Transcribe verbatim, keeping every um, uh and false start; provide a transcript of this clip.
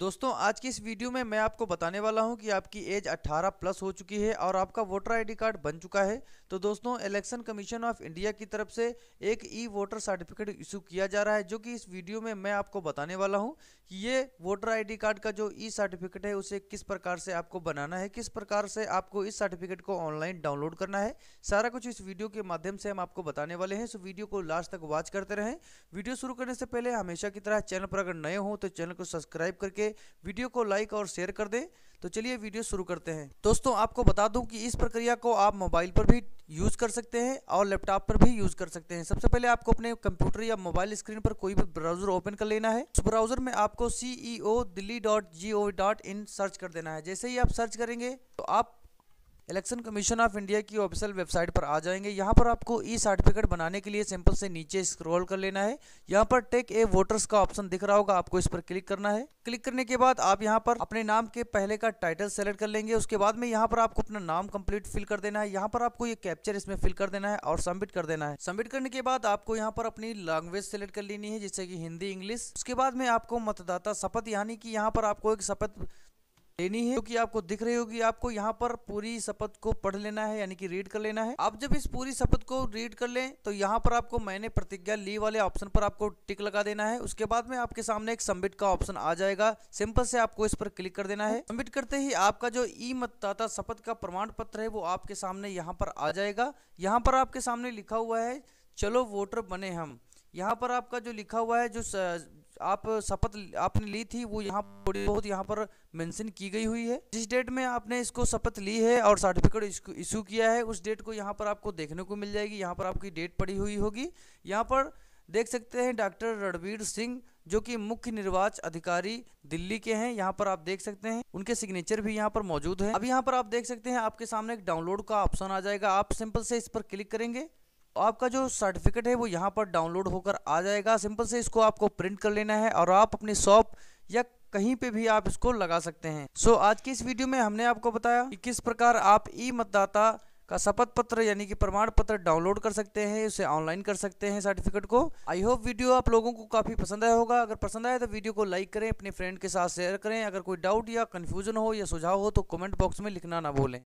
दोस्तों आज की इस वीडियो में मैं आपको बताने वाला हूं कि आपकी एज अठारह प्लस हो चुकी है और आपका वोटर आईडी कार्ड बन चुका है तो दोस्तों इलेक्शन कमीशन ऑफ इंडिया की तरफ से एक ई वोटर सर्टिफिकेट इशू किया जा रहा है जो कि इस वीडियो में मैं आपको बताने वाला हूं कि ये वोटर आईडी कार्ड का जो ई सर्टिफिकेट है उसे किस प्रकार से आपको बनाना है, किस प्रकार से आपको इस सर्टिफिकेट को ऑनलाइन डाउनलोड करना है, सारा कुछ इस वीडियो के माध्यम से हम आपको बताने वाले हैं। सो वीडियो को लास्ट तक वॉच करते रहें। वीडियो शुरू करने से पहले हमेशा की तरह चैनल पर अगर नए हो तो चैनल को सब्सक्राइब करके वीडियो को लाइक और शेयर कर दें। तो चलिए वीडियो शुरू करते हैं। दोस्तों आपको बता दूं कि इस प्रक्रिया को आप मोबाइल पर भी यूज़ कर सकते हैं और लैपटॉप पर भी यूज़ कर सकते हैं। सबसे पहले आपको अपने कंप्यूटर या मोबाइल स्क्रीन पर कोई भी ब्राउज़र ओपन कर लेना है। उस ब्राउज़र में आपको C E O Delhi dot G O V dot in search कर देना है। जैसे ही आप सर्च करेंगे तो आप इलेक्शन कमीशन ऑफ इंडिया की ऑफिशियल वेबसाइट पर आ जाएंगे। यहाँ पर आपको ई सर्टिफिकेट बनाने के लिए सिंपल से नीचे स्क्रॉल कर लेना है। यहाँ पर टेक ए वोटर्स का ऑप्शन दिख रहा होगा, आपको इस पर क्लिक करना है। क्लिक करने के बाद आप यहाँ पर अपने नाम के पहले का टाइटल सेलेक्ट कर लेंगे। उसके बाद में यहाँ पर आपको अपना नाम कंप्लीट फिल कर देना है। यहाँ पर आपको ये कैप्चर इसमें फिल कर देना है और सबमिट कर देना है। सबमिट करने के बाद आपको यहाँ पर अपनी लैंग्वेज सेलेक्ट कर लेनी है, जैसे कि हिंदी, इंग्लिश। उसके बाद में आपको मतदाता शपथ यानी कि यहाँ पर आपको एक शपथ लेनी है जो कि आपको दिख रही होगी। आपको यहाँ पर पूरी शपथ को पढ़ लेना है यानी कि रीड कर लेना है। आप जब इस पूरी शपथ को रीड कर लें तो यहाँ पर आपको मैंने प्रतिज्ञा ली वाले ऑप्शन पर आपको टिक लगा देना है। उसके बाद में आपके सामने एक सबमिट का ऑप्शन आ जाएगा, सिंपल से आपको इस पर क्लिक कर देना है। सबमिट करते ही आपका जो ई मतदाता शपथ का प्रमाण पत्र है वो आपके सामने यहाँ पर आ जाएगा। यहाँ पर आपके सामने लिखा हुआ है चलो वोटर बने हम। यहाँ पर आपका जो लिखा हुआ है, जो आप शपथ आपने ली थी वो यहाँ बहुत यहाँ पर मेंशन की गई हुई है। जिस डेट में आपने इसको शपथ ली है और सर्टिफिकेट इशू किया है उस डेट को यहाँ पर आपको देखने को मिल जाएगी। यहाँ पर आपकी डेट पड़ी हुई होगी। यहाँ पर देख सकते हैं डॉक्टर रणवीर सिंह जो कि मुख्य निर्वाचन अधिकारी दिल्ली के हैं। यहाँ पर आप देख सकते हैं उनके सिग्नेचर भी यहाँ पर मौजूद है। अब यहाँ पर आप देख सकते हैं आपके सामने एक डाउनलोड का ऑप्शन आ जाएगा। आप सिंपल से इस पर क्लिक करेंगे, आपका जो सर्टिफिकेट है वो यहाँ पर डाउनलोड होकर आ जाएगा। सिंपल से इसको आपको प्रिंट कर लेना है और आप अपनी शॉप या कहीं पे भी आप इसको लगा सकते हैं। सो so, आज की इस वीडियो में हमने आपको बताया कि किस प्रकार आप ई मतदाता का शपथ पत्र यानी कि प्रमाण पत्र डाउनलोड कर सकते हैं, उसे ऑनलाइन कर सकते हैं सर्टिफिकेट को। आई होप वीडियो आप लोगों को काफ़ी पसंद आया होगा। अगर पसंद आया तो वीडियो को लाइक करें, अपने फ्रेंड के साथ शेयर करें। अगर कोई डाउट या कन्फ्यूजन हो या सुझाव हो तो कमेंट बॉक्स में लिखना ना भूलें।